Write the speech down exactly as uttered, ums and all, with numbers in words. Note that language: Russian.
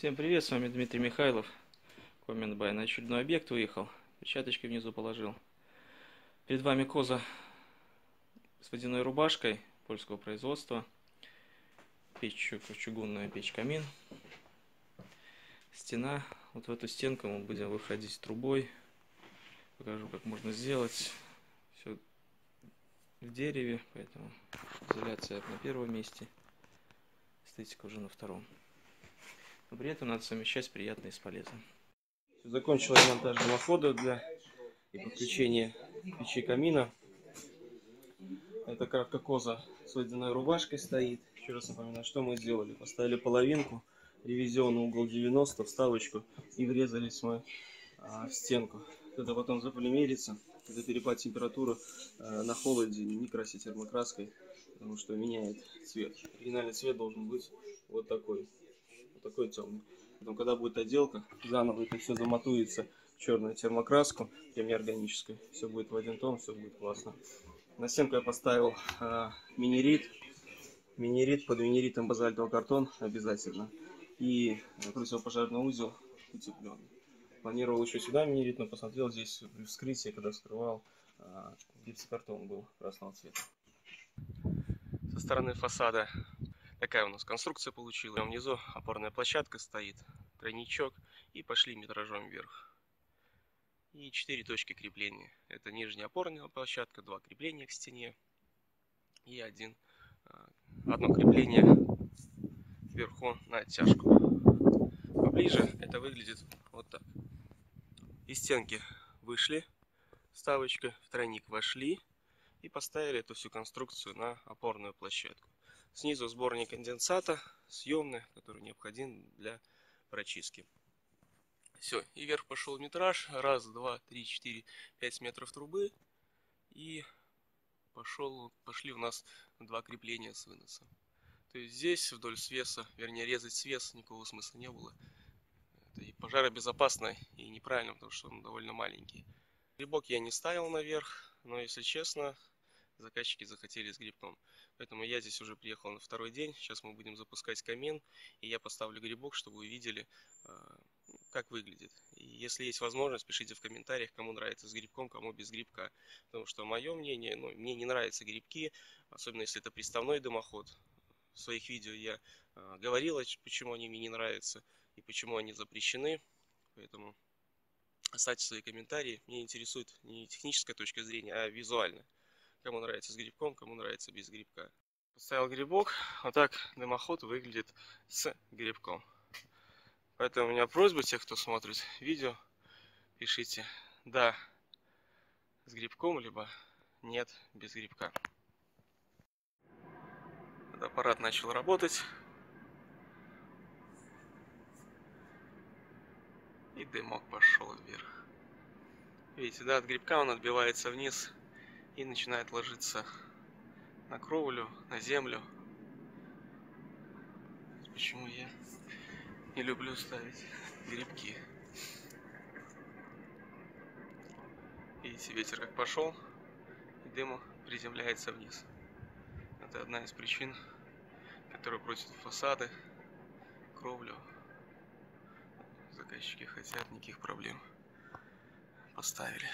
Всем привет, с вами Дмитрий Михайлов, komin_by. На очередной объект выехал, перчаточки внизу положил. Перед вами коза с водяной рубашкой польского производства. Печь, чугунная печь камин. Стена. Вот в эту стенку мы будем выходить трубой. Покажу, как можно сделать. Все в дереве, поэтому изоляция на первом месте, эстетика уже на втором. Но при этом надо совмещать приятное с полезным. Закончил я монтаж дымохода для и подключения печи камина. Это Kratki Koza с водяной рубашкой стоит. Еще раз напоминаю, что мы сделали. Поставили половинку, ревизионный угол девяносто, вставочку, и врезались мы а, в стенку. Это потом заполимерится. Это перепад температуры а, на холоде. Не красить термокраской, потому что меняет цвет. Оригинальный цвет должен быть вот такой. Такой темный. Потом, когда будет отделка, заново это все замотуется в черную термокраску, прям не органической. Все будет в один тон, все будет классно. На стенку я поставил э, минирит. Минирит, под миниритом базальтовый картон обязательно. И противопожарный узел утепленный. Планировал еще сюда минирит, но посмотрел здесь при вскрытии, когда вскрывал, э, гипсокартон был красного цвета. Со стороны фасада такая у нас конструкция получилась. Там внизу опорная площадка стоит, тройничок, и пошли метражом вверх. И четыре точки крепления. Это нижняя опорная площадка, два крепления к стене и один, одно крепление вверху на оттяжку. Поближе это выглядит вот так. Из стенки вышли, вставочка, в тройник вошли и поставили эту всю конструкцию на опорную площадку. Снизу сборник конденсата, съемный, который необходим для прочистки. Все, и вверх пошел метраж. Раз, два, три, четыре, пять метров трубы. И пошел, пошли у нас два крепления с выноса. То есть здесь вдоль свеса, вернее резать свес никакого смысла не было. Это и пожаробезопасно, и неправильно, потому что он довольно маленький. Грибок я не ставил наверх, но если честно, заказчики захотели с грибком. Поэтому я здесь уже приехал на второй день. Сейчас мы будем запускать камин. И я поставлю грибок, чтобы вы видели, как выглядит. И если есть возможность, пишите в комментариях, кому нравится с грибком, кому без грибка. Потому что мое мнение, ну, мне не нравятся грибки, особенно если это приставной дымоход. В своих видео я говорил, почему они мне не нравятся и почему они запрещены. Поэтому оставьте свои комментарии. Меня интересует не техническая точка зрения, а визуально. Кому нравится с грибком, кому нравится без грибка. Поставил грибок, вот так дымоход выглядит с грибком. Поэтому у меня просьба тех, кто смотрит видео, пишите «да» с грибком, либо «нет» без грибка. Аппарат начал работать. И дымок пошел вверх. Видите, да, от грибка он отбивается вниз и начинает ложиться на кровлю, на землю. Почему я не люблю ставить грибки. Видите, ветер как пошел, и дым приземляется вниз. Это одна из причин, которая просит фасады, кровлю. Заказчики хотят, никаких проблем. Поставили.